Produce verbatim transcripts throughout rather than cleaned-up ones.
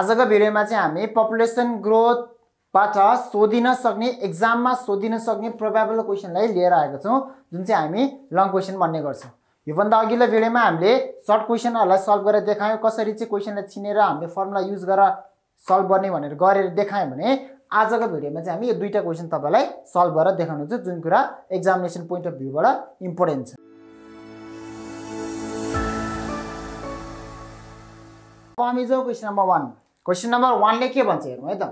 आजको भिडियोमा चाहिँ हामी पपुलेसन ग्रोथ बाट सोधिन सक्ने एक्जाममा सोधिन सक्ने प्रोबेबल क्वेशनलाई लिएर आएको छौं, जुन चाहिँ हामी लङ क्वेशन भन्ने गर्छौं। यो भन्दा अघिल्लो भिडियोमा हामीले सर्ट क्वेशनहरुलाई सल्भ गरेर देखायौं, कसरी चाहिँ क्वेशनलाई चिनेर हामीले फर्मुला युज गरेर सल्भ गर्ने भनेर गरेर देखायौं भने आजको भिडियोमा चाहिँ हामी यो दुईटा क्वेशन तपाईलाई सल्भ गरेर देखाउनुहुन्छ, जुन कुरा एक्जामिनेसन पोइन्ट अफ भ्यूबाट इम्पोर्टेन्ट छ। हामीजो क्वेशन नम्बर एक। क्वेशन नम्बर एक ले के भन्छ हेरौं है त।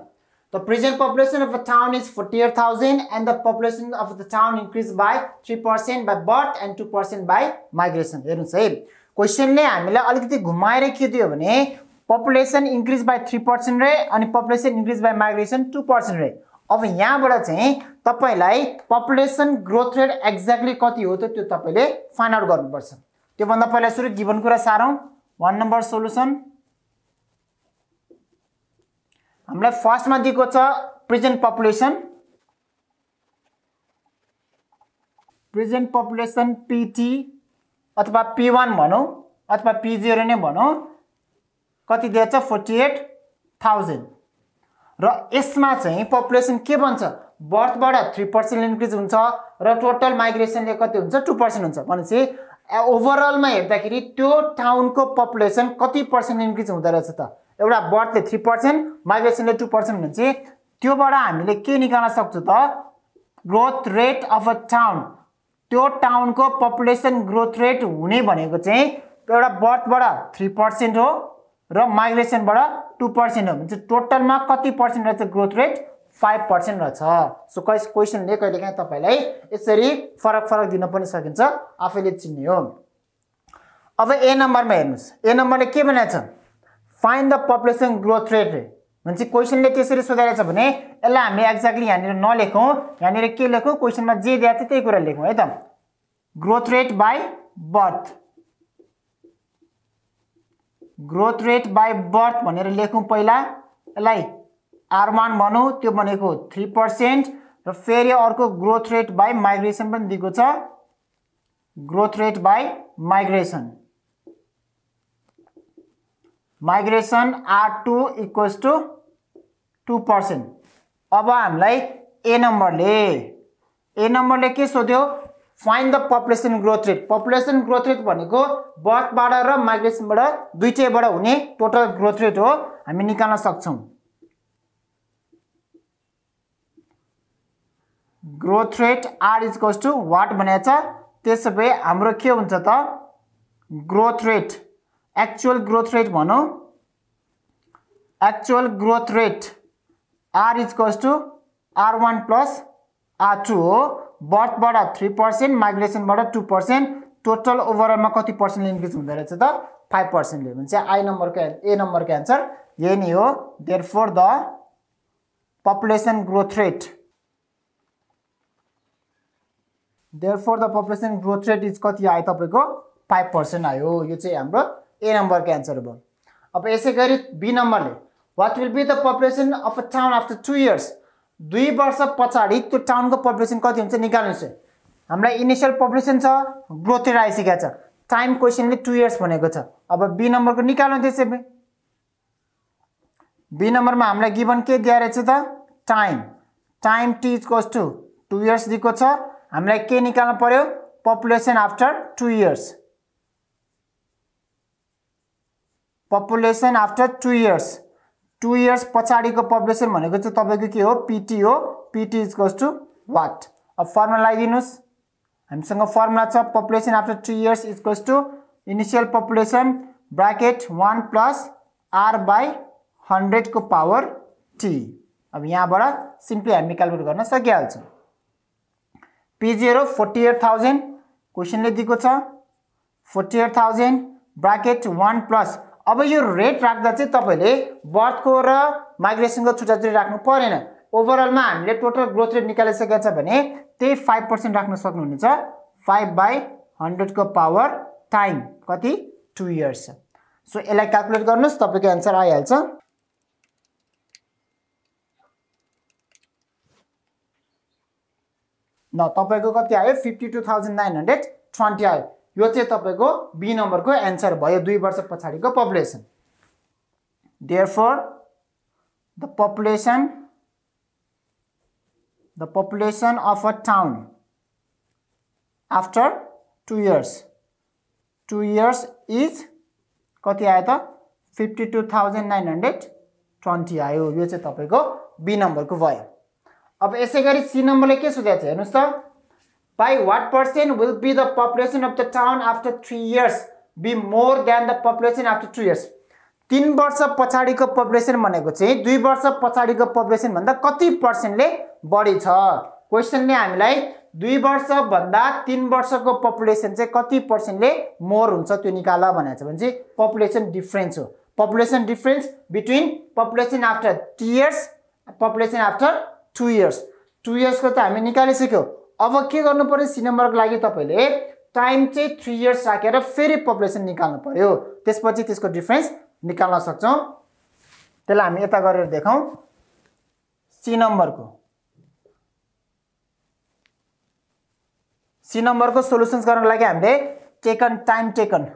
The present population of a town is forty-eight thousand and the population of the town increased by three percent by birth and two percent by migration. हेर्नुस् है, क्वेशनले हामीलाई अलिकति घुमाएर के दियो भने population increase by three percent रे अनि population increase by migration two percent रे। अब यहाँबाट चाहिँ तपाईलाई पपुलेसन ग्रोथ रेट एक्ज्याक्टली कति हो त त्यो तपाईले फाइन्ड आउट गर्नुपर्छ। त्यो भन्दा पहिला सुरु गिभन कुरा सारौं। वन नम्बर सोलुसन हामीलाई फर्स्टमा दिएको छ present population. Present population PT अथवा पी वन भनौं अथवा पी ज़ीरो नै भनौं कति दिएको छ फोर्टी एट थाउजन्ड, र यसमा चाहिँ पपुलेसन के भन्छ बर्थबाट थ्री पर्सेन्ट इन्क्रिज हुन्छ र टोटल माइग्रेसनले कति हुन्छ टू पर्सेन्ट हुन्छ। भनेपछि ओभरअलमा हेर्दाखेरि त्यो टाउनको पपुलेसन कति पर्सेन्ट इन्क्रिज हुँदै रहेछ त। एउटा बर्थले थ्री पर्सेन्ट माइग्रेसनले टू पर्सेन्ट हुन्छ, त्योबाट हामीले के निकाल्न सक्छौं त growth rate of a town. त्यो टाउनको पपुलेसन ग्रोथ रेट हुने भनेको चाहिँ एउटा बर्थबाट थ्री पर्सेन्ट हो र माइग्रेसनबाट टू पर्सेन्ट हो, भने टोटलमा कति पर्सेन्ट रहेछ ग्रोथ रेट फाइभ पर्सेन्ट रहेछ। सो कस क्वेशनले कहिलेकाहीँ तपाईलाई यसरी फरक फरक दिन पनि सकिन्छ, आफैले चिन्ने हो। अब ए नम्बरमा हेर्नुस्, ए नम्बरले के भनेको छ find the population growth rate रे। भनेपछि क्वेशनले त्यसरी सोधेको छ भने यसलाई हामीले एक्ज्याक्टली यहाँनिर नलेखौँ, यहाँनिर के लेखौँ क्वेशनमा जे दिएको छ त्यही कुरा लेखौँ है त। Growth rate by birth, growth rate by birth भनेर लेखौँ पहिला, यसलाई आर वन भनौँ, त्यो भनेको थ्री पर्सेंट र फेरि अर्को ग्रोथ रेट बाई माइग्रेसन पनि दिएको छ। Growth rate by migration migration R two equals to two percent. अब हामीलाई ए नम्बरले ए नम्बरले के सोध्यो find the population growth rate. Population growth rate भनेको बर्थबाट र माइग्रेसनबाट दुईटैबाट हुने टोटल ग्रोथ रेट हो, हामी निकाल्न सक्छौं। Growth rate R equals to what भनेको छ, त्यसो भए हाम्रो के हुन्छ त growth rate actual growth rate भनौं। Actual growth rate R equals to R one plus R two हो, बर्थबाट थ्री पर्सेंट माइग्रेसनबाट टू पर्सेंट टोटल ओभरअलमा कति पर्सेंट इन्क्रिज हुँदो रहेछ त फाइभ पर्सेन्टले। भने चाहिँ आई नम्बरको ए नम्बरको एन्सर यही नै हो। Therefore the population growth rate therefore the population growth rate is कति आयो तपाईँको फाइभ पर्सेंट आयो। यो चाहिँ हाम्रो ए नम्बर के आन्सर हो। अब यसै गरी बी नम्बरले what will be the population of a town after two years. दुई वर्ष पछाडि त्यो टाउनको पपुलेसन कति हुन्छ निकाल्नुस्। हामीलाई इनिशियल पपुलेसन छ, ग्रोथ रेट आइसकेको छ, टाइम क्वेशनले टू इयर्स भनेको छ। अब बी नम्बरको निकाल्नु त्यसै भए बी नम्बरमा हामीलाई गिवन के दिया रहेछ त time. Time T equals to two years दिएको छ, हामीलाई के निकाल्नु पर्यो population after two years. Population after two years, two years पछाडिको पपुलेसन भनेको चाहिँ तपाईको के हो पीटी हो। PT equals to what. अब फर्मुला लगाइदिनुस्, हामीसँग फर्मुला छ population after two years equals to initial population bracket one plus R by hundred को पावर टी। अब यहाँबाट सिम्पली हामी क्यालकुलेट गर्न सकिहाल्छौँ। P zero forty eight thousand क्वेशनले दिएको छ, forty eight thousand bracket one plus. अब यो रेट राख्दा चाहिँ तपाईले बर्थको र माइग्रेसनको छुट्टाछुट्टी राख्नु परेन, ओभरअलमा हामीले टोटल ग्रोथ रेट निकालिसकेको छ भने त्यही फाइभ पर्सेंट राख्न सक्नुहुनेछ। फाइभ बाई हंड्रेड को पावर टाइम कति टू इयर्स। सो यसलाई क्यालकुलेट गर्नुहोस्, तपाईको एन्सर आइहाल्छ। न तपाईको कति आयो fifty two thousand nine hundred twenty आयो। यो चाहिँ तपाईको बी नम्बरको एन्सर भयो, दुई वर्ष पछाडिको population. Therefore, the population, the population of a town after two years, two years is कति आयो त fifty two thousand nine hundred twenty आयो। यो चाहिँ तपाईको बी नम्बरको भयो। अब यसैगरी सी नम्बरले के सोधेछ हेर्नुस् त, by what percent will be the population of the town after three years be more than the population after two years. तीन वर्ष पछाडीको पपुलेसन भनेको चाहिँ दुई वर्ष पछाडीको पपुलेसन भन्दा कति पर्सेन्टले बढी छ। क्वेशनले हामीलाई दुई वर्ष भन्दा तीन वर्षको पपुलेसन चाहिँ कति पर्सेन्टले मोर हुन्छ त्यो निकाल भनेछ भने चाहिँ पपुलेसन डिफरेंस हो। Population difference between population after three years population after two years. Two years को त हामी निकालिसक्यौ। अब के गर्नु पर्यो सी नम्बरको लागि तपाईले टाइम चाहिँ थ्री इयर्स राखेर फेरि पपुलेसन निकाल्नु पर्यो, त्यसपछि त्यसको डिफरेंस निकाल्न सक्छौ। त्यसलाई हामी यता गरेर देखौं। सी नम्बरको सी नंबर को सोलुसन्स गर्न लागि हामीले टेकन टाइम टेकन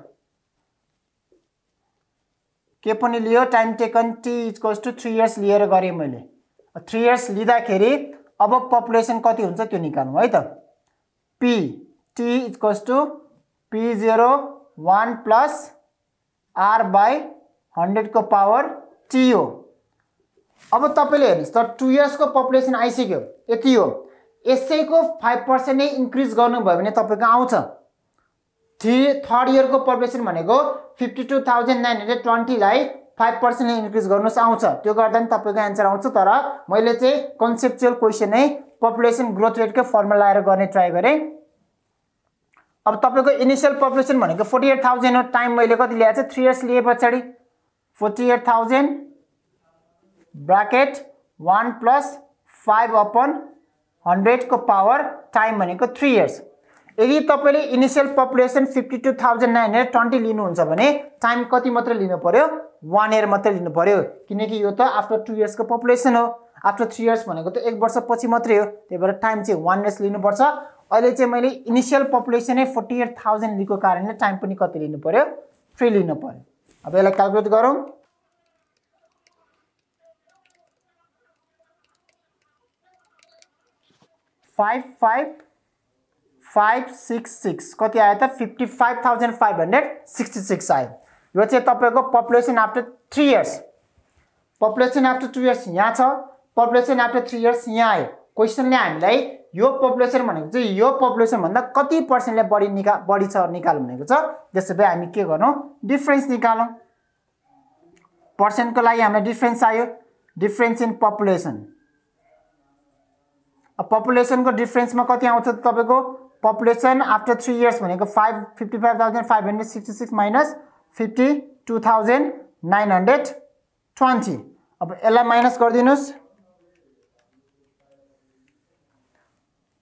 के पनि लियो, time taken T equals to three years लिएर गरे मैले। थ्री इयर्स लिदाखेरि अब पपुलेसन कति हुन्छ त्यो निकाल्नु है त। P T equals to P zero one plus R by hundred को पावर टी हो। अब तपाईले हेर्नुस् त टू इयर्स को पपुलेसन आइसक्यो यति हो, यसैको फाइभ पर्सेंट नै इन्क्रिज गर्नुभयो भने तपाईको आउँछ थ्री थर्ड इयर को पपुलेसन भनेको fifty two thousand nine hundred twenty लाई फाइभ पर्सेंट नै इन्क्रिज गर्नुस् आउँछ। त्यो गर्दा नि तपाईको आन्सर आउँछ। तर मैले चाहिँ कन्सेप्चुअल क्वेशन नै पपुलेसन ग्रोथ रेट को फर्मुला लगाएर गर्ने ट्राई गरे। अब तपाईको इनिशियल पपुलेसन भनेको फोर्टी एट थाउजेंड हो, टाइम मैले कति ल्याएछ थ्री इयर्स लिएपछि forty eight thousand bracket one plus five upon hundred को पावर टाइम भनेको थ्री इयर्स। यदि तपाईले initial population fifty two thousand nine hundred twenty लिनुहुन्छ भने टाइम कति मात्र लिनु पर्यो, वन इयर मात्र लिनु पर्यो, किनकि यो त आफ्टर टू इयर्स को पपुलेसन हो। आफ्टर थ्री इयर्स भनेको त एक वर्ष पछि मात्रै हो, त्यही भएर टाइम चाहिँ वन इयर्स लिनुपर्छ। अहिले चाहिँ मैले इनिशियल पपुलेसन नै फोर्टी एट थाउजेंड लिएको कारणले टाइम पनि कति लिनु पर्यो, थ्री लिनु पर्यो। अब यसलाई क्याल्कुलेट गरौँ। Five five five six six कति आयो त fifty five thousand five hundred sixty six आयो। यो तपाईको population after three years, population after two years यहाँ छ, पपुलेसन आफ्टर थ्री इयर्स यहाँ आयो। क्वेसनले हामीलाई यो पपुलेसन भनेको चाहिँ यो पपुलेसन भन्दा कति पर्सेन्टले बढी निका बढी छ निकाल्नु भनेको छ। त्यसो भए हामी के गर्नु, डिफ्रेन्स निकालौँ। पर्सेन्टको लागि हामीलाई डिफ्रेन्स आयो, डिफ्रेन्स इन पपुलेसन। अब पपुलेसन को डिफरेंस में कति आउँछ त तपाईको पपुलेसन आफ्टर थ्री इयर्स भनेको five fifty five thousand five hundred sixty six minus fifty two thousand nine hundred twenty. अब यसलाई माइनस गरिदिनुस्,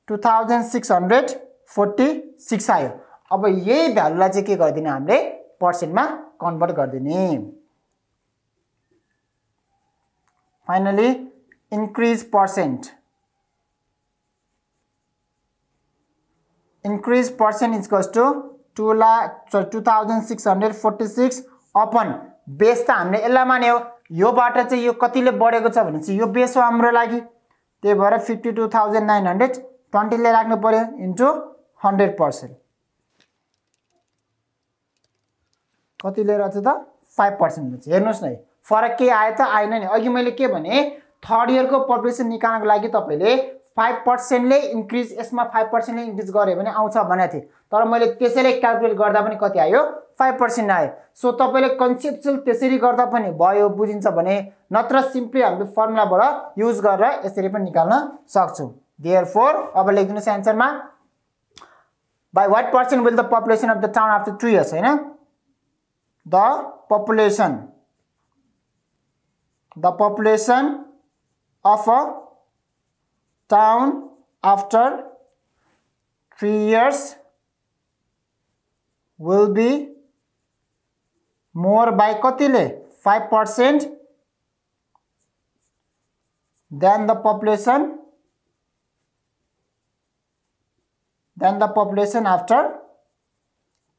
two thousand six hundred forty six आयो। अब यही भ्यालुलाई चाहिँ के गर्दिने, हामीले पर्सेंट में कन्वर्ट गरिदिने। Finally increase percent, increase percent is equals to two lakh two thousand six hundred forty six upon base तो हमने इस मान्यो। यो बात यो कति बढ़े यो बेस हो हम भर fifty two thousand nine hundred twenty ले राख्नु पर्यो इंटू हंड्रेड पर्सेंट कति फाइव पर्सेंट हेर्नुस् न फरक के आयो तो आएन नि। अघि मैले के भने थर्ड इयर को पपुलेसन निकाल्नको लागि तपाईले फाइभ पर्सेंटले इन्क्रिज यसमा फाइव पर्सेंटले इन्क्रिज गरे भने आउँछ भनेको थिएँ, तर मैले त्यसैले क्याल्कुलेट गर्दा पनि कति आयो, फाइभ पर्सेंट आयो। सो तपाईले कन्सेप्चुअल त्यसरी गर्दा पनि भयो, बुझिन्छ भने, नत्र सिम्पली हामीले फर्मुलाबाट युज गरेर यसरी पनि निकाल्न सक्छौँ। देयरफोर अब लेख्नुस् आन्सरमा, by what percent will the population of the town after two years हैन, the population the population of a town after three years will be more by कतिले, five percent then the population then the population after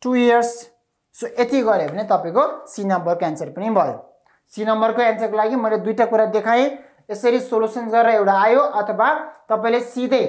two years. So यति गरे भने तपाईको C नम्बरको answer पनि भयो। C number को एंसर को लगी मैं दुईटा कुरा देखाएं। इसी सोलुसन करें एटा आयो अथवा तब सीधे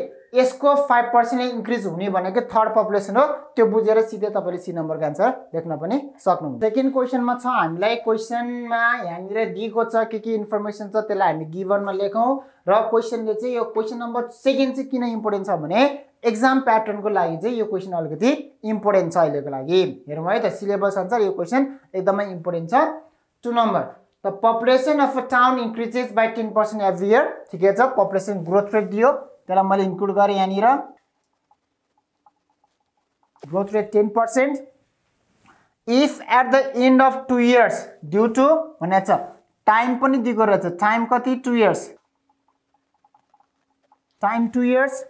इसको फाइव पर्सेंट इंक्रीज होने वाले थर्ड पपुलेसन हो तो बुझे सीधे तब सी नंबर को एंसर लेख्न सकूँ। सेकेंड क्वेश्चन में हामीलाई क्वेश्चन में यहाँ दिएको के इन्फर्मेसन हम गिवन में लेखौं र क्वेश्चनले चाहिँ क्वेश्चन नंबर सेकेंड चाहिँ किन इम्पोर्टेन्ट छ भने एक्जाम पैटर्न को लागि यो क्वेश्चन अलिकति इम्पोर्टेन्ट छ अहिलेको लागि। हेरौं है त सिलेबस अनुसार यो क्वेश्चन एकदमै इम्पोर्टेन्ट छ। Two number the population of a town increases by ten percent every year. ठीक है, पपुलेसन ग्रोथ रेट दियो त्यसलाई मैले इन्क्लुड गरेँ यहाँ growth rate ten percent if at the end of two years due to भने time पनि दिएको रहेछ। टाइम कति? Two years. Time two years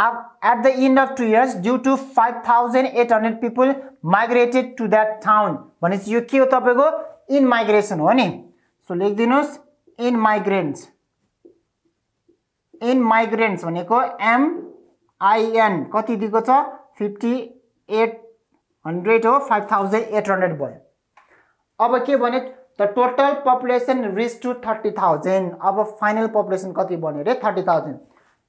at the end of two years due to five thousand eight hundred people migrated to that town भने यो के हो तपाईको इन माइग्रेसन हो नि। सो लेख्दिनुस् इन माइग्रेन्ट्स। इन माइग्रेन्ट्स भनेको एम आई एन कति दिएको छ? फिफ्टी एट हन्ड्रेड हो, फाइभ थाउजन्ड एट हन्ड्रेड भयो। अब के भने the total population reach to thirty thousand. अब फाइनल पपुलेसन कति बन्यो रे? Thirty thousand.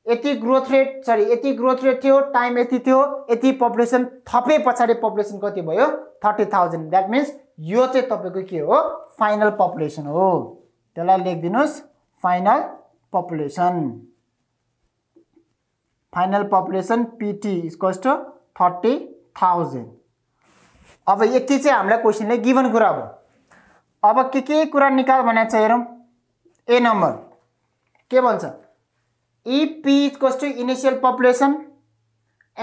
यति ग्रोथ रेट सरी यति ग्रोथ रेट थियो, टाइम यति थियो, यति पपुलेसन थपे पछाडि पपुलेसन कति भयो? Thirty thousand. दैट मीन्स यो चाहिँ तपाईको के हो? फाइनल पपुलेसन हो। त्यसलाई लेखदिनुस् final population. Final population P T equals to thirty thousand. अब यति चाहिँ हामीलाई क्वेशनले गिवन कुरा हो। अब के के कुरा निकाल भनेको छ हेरौं। ए नम्बर के भन्छ? E P equals to initial population,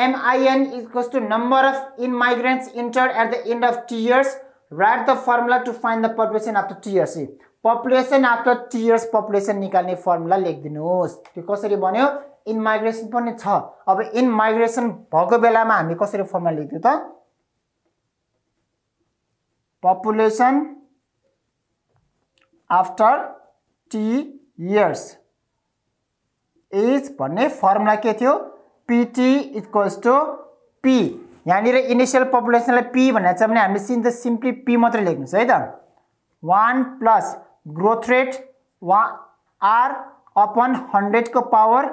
M I N equals to number of in migrants entered at the end of two years. Write the formula to find the population after two years. Population after two years population निकाल्ने formula लेखिदिनुहोस्। त्यो कसरी बन्यो? In migration पनि छ। अब in migration भएको बेलामा हामी कसरी फर्मुला लेख्दियौ त? Population after T years is भन्ने फर्मुला के थियो? P T equals to P. यहाँ इनिशियल पपुलेसनलाई पी भनेको छ भने हामीले सिधै सिम्पली पी मात्रै लेख्नुछ है त। वन प्लस ग्रोथ रेट वा आर अपन हंड्रेड को पावर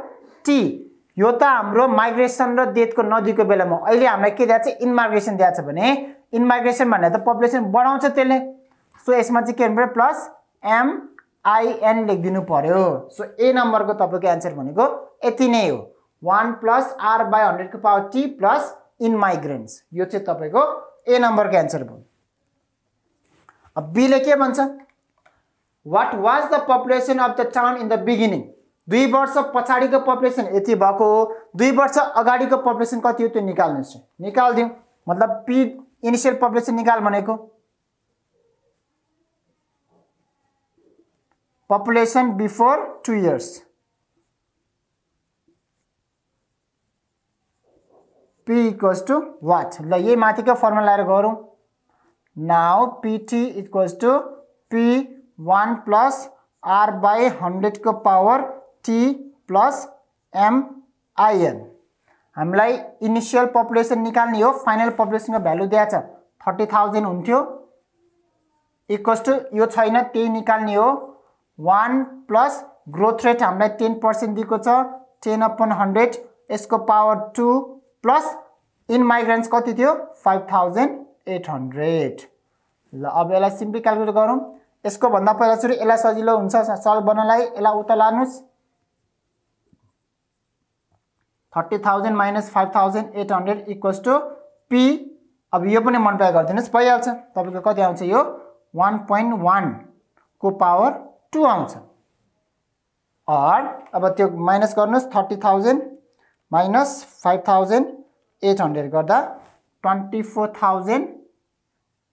टी। यो त हाम्रो माइग्रेसन र डेथको नदीको बेलामा अहिले हामीलाई के दिएको छ? इनमाइग्रेसन दिएको छ भने इनमाइग्रेसन भन्ने त पपुलेसन बढाउँछ त्यसले। सो यसमा चाहिँ के हुन्छ? प्लस एम आई एन लेखिदिनु पर्यो। सो ए नंबर को तब को एंसर ये नई हो one plus R by hundred को power T plus in migrants. यो तब को ए नंबर को एंसर भो। अब बी ले के भन्छ? What was the population of the town in the beginning. दुई वर्ष पछाड़ी को पपुलेसन ये हो, दुई वर्ष अगाड़ी को पपुलेसन कति हो तो निकाल्नुस्। निकाल दिउँ मतलब पी इनिशियल पपुलेसन निकाल भनेको population before two years P equals to what. ल यही माथि को फर्मुला लाएर गरौँ। Now P T equals to P one plus R by hundred को power T plus M I N. हामीलाई इनिशियल पपुलेसन निकाल्ने हो। फाइनल पपुलेसन को भ्यालु दिया छ थर्टी थाउजन्ड हुन्थ्यो इक्वल्स टू यो छैन त्यही निकाल्ने हो। वन प्लस ग्रोथ रेट हमें टेन पर्सेंट दिएको छ टेन अपन हंड्रेड इसको power two plus in migrants कति थियो? Five thousand eight hundred. ल अब यसलाई सिम्पली क्याल्कुलेट गरौँ। यसको भन्दा पहिला सुरु यसलाई सजिलो हुन्छ सल्भ गर्नलाई। यसलाई उता लानुस् thirty thousand minus five thousand eight hundred equals to P. अब यो पनि मल्टिप्लाई गरिदिनुहोस् भइहाल्छ। तपाईको कति आउँछ? यो वन पॉइंट वन को पावर टू आउँछ। अब त्यो माइनस गर्नुस् thirty thousand minus five thousand eight hundred गर्दा twenty four thousand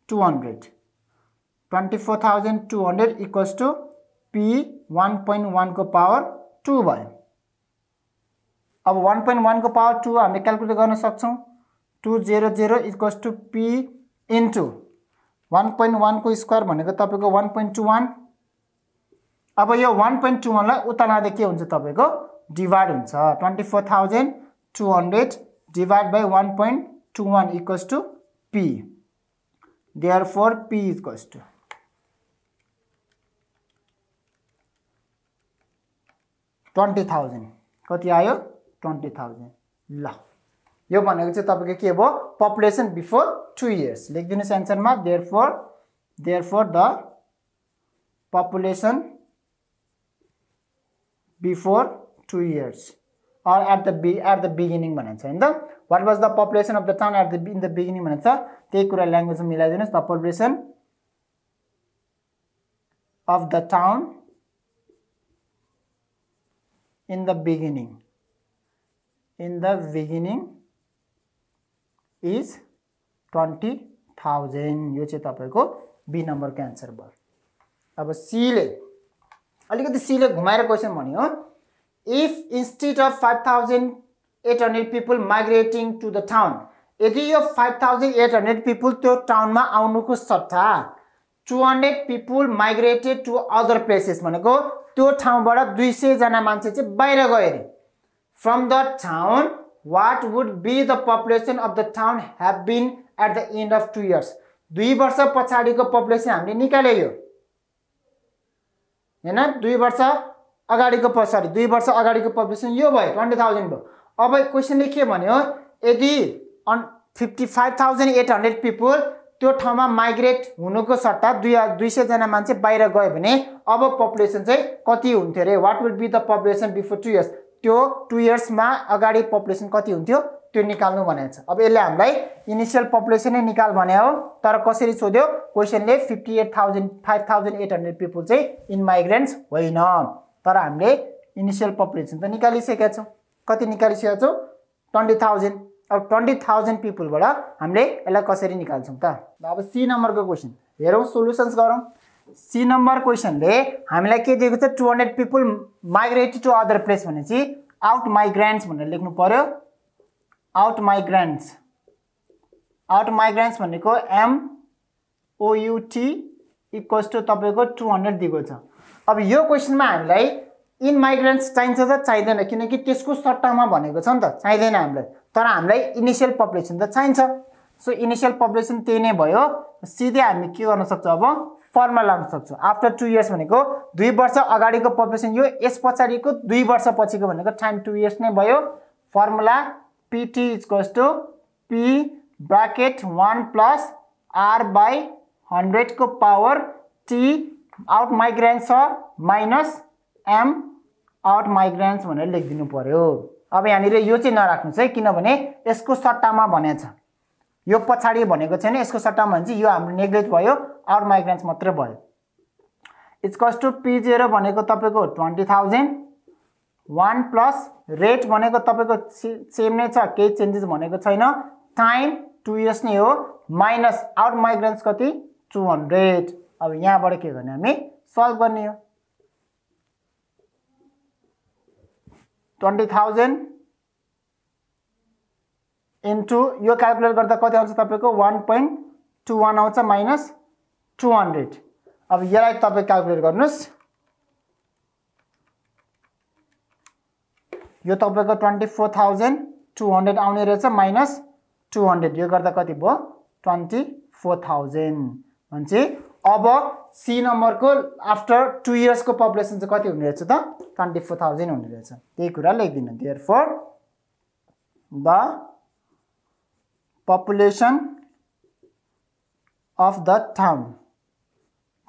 two hundred twenty four thousand two hundred equals to P one point one को पावर टू भयो। अब वन पॉइंट वन को पावर टू हमें क्याल्कुलेट गर्न सक्छौं। Two zero zero equals to P into one point one को square भनेको तपाईको वन पॉइंट टू वन। अब यो वन पॉइंट टू वाला उता लाँदा के हुन्छ? तपाईको डिवाइड हुन्छ। Twenty four thousand two hundred divide by one point two one equals to P. Therefore P equals to twenty thousand कति आयो ट्वेंटी थाउजेंड ल यो भनेको चाहिँ तपाईको के हो पपुलेसन बिफोर टू इयर्स लेखिदिनुस् आन्सरमा therefore therefore the population before two years or at the be at the beginning भनेछ हैन त what was the population of the town at the in the beginning भनेछ त्यही कुरा ल्याङ्ग्वेज मा मिलाइदिनुस् the population of the town in the beginning in the beginning is twenty thousand यो चाहिँ तपाईको B नम्बर को आन्सर भयो अब C ले अलिकति C ले घुमाएर क्वेशन भन्यो हो If instead of five thousand eight hundred people migrating to the town, यदि यो five thousand eight hundred people त्यो टाउनमा आउनुको सट्टा two hundred people migrated to other places भनेको त्यो ठाउँबाट two hundred जना मान्छे चाहिँ बाहिर गए रे From the town, what would be the population of the town have been at the end of two years? दुई वर्ष पछाडिको पपुलेसन हामीले निकाले यो हैन दुई वर्ष अगाडिको पछाडी दुई वर्ष अगाडिको पपुलेसन यो भयो twenty thousand भयो अब क्वेशनले के भन्यो यदि fifty-five thousand eight hundred people त्यो ठाउँमा माइग्रेट हुनुको सट्टा two hundred जना मान्छे बाहिर गए भने अब पपुलेसन चाहिँ कति हुन्थ्यो रे what will be the population before two years त्यो two इयर्स मा अगाडि पपुलेसन कति हुन्थ्यो त्यो निकाल्नु भनेछ अब यसले हामीलाई इनिशियल पपुलेसन नै निकाल भने हो तर कसरी सोध्यो क्वेशनले fifty-eight thousand five thousand eight hundred people चाहिँ इन माइग्रेन्ट्स होइन तर हामीले इनिशियल पपुलेसन त निकालिसकेका छौ कति निकालिसकेका छौ twenty thousand अब twenty thousand people बाट हामीले यसलाई कसरी निकाल्छौं त अब सी नम्बर को क्वेशन हेरौं सोलुसन्स गरौं सी नम्बर क्वेशनले हामीलाई के दिएको छ two hundred people migrated to other place भनेपछि आउट माइग्रेन्ट्स भनेर लेख्नु पर्यो आउट माइग्रेन्ट्स आउट माइग्रेन्ट्स भनेको M O U T equals to तपाईको two hundred दिएको छ अब यो क्वेशनमा हामीलाई इन माइग्रेन्ट्स चाहिन्छ त चाहिदैन किनकि त्यसको सट्टामा भनेको छ नि त चाहिदैन हामीलाई तर हामीलाई इनिशियल पपुलेसन त चाहिन्छ सो इनिशियल पपुलेसन त्यही नै भयो सिधै हामी के गर्न सक्छौ अब फर्मुला लाउन सक्छौ आफ्टर two इयर्स भनेको दुई वर्ष अगाडिको पपुलेसन यो यस पछाडीको दुई वर्ष पछिको भनेको टाइम two इयर्स नै भयो formula pt = p bracket one + r / one hundred को power t out migrants minus M out migrants भनेर लेखिदिनु पर्यो अब यहाँनिर यो चाहिँ नराख्नुस् है किनभने यसको सट्टामा भनेछ यो पछाडी भनेको छैन यसको सट्टामा भन्छ यो हाम्रो नेग्लेक्ट भयो आउट माइग्रेन्ट्स मात्र भयो इक्वल्स टु p zero भनेको तपाईको twenty thousand one plus rate भनेको तपाईको सेम नै छ केही चेन्जेस भनेको छैन टाइम two इयर्स नै हो माइनस आउट माइग्रेन्ट्स कति two hundred अब यहाँबाट के गर्ने हामी सल्भ गर्ने हो twenty thousand इन्टु यो क्याल्कुलेट गर्दा कति आउँछ तपाईको one point two one आउँछ माइनस two hundred अब यसलाई तपाई क्याल्कुलेट गर्नुस् यो तपाईको twenty-four thousand two hundred आउने रहेछ माइनस two hundred यो गर्दा कति भयो twenty-four thousand भन्छ अब सी नम्बर को आफ्टर two इयर्स को पपुलेसन चाहिँ कति हुने रहेछ त twenty-four thousand हुने रहेछ त्यही कुरा लेख्दिनु therefore the population of the town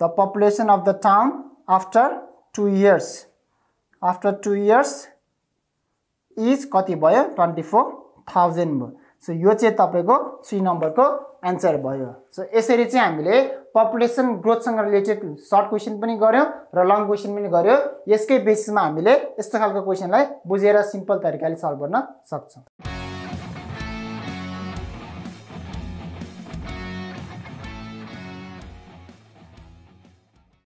the population of the town after two years after two years is कति भयो twenty-four thousand भयो सो यो चाहिँ तपाईको three नम्बर को आन्सर भयो सो यसरी चाहिँ हामीले पपुलेसन ग्रोथ सँग रिलेटेड सर्ट क्वेशन पनि गर्यौ र लङ क्वेशन पनि गर्यौ यसकै बेसिसमा हामीले यस्तो खालको क्वेशनलाई बुझेर सिम्पल तरिकाले सल्भ गर्न सक्छौं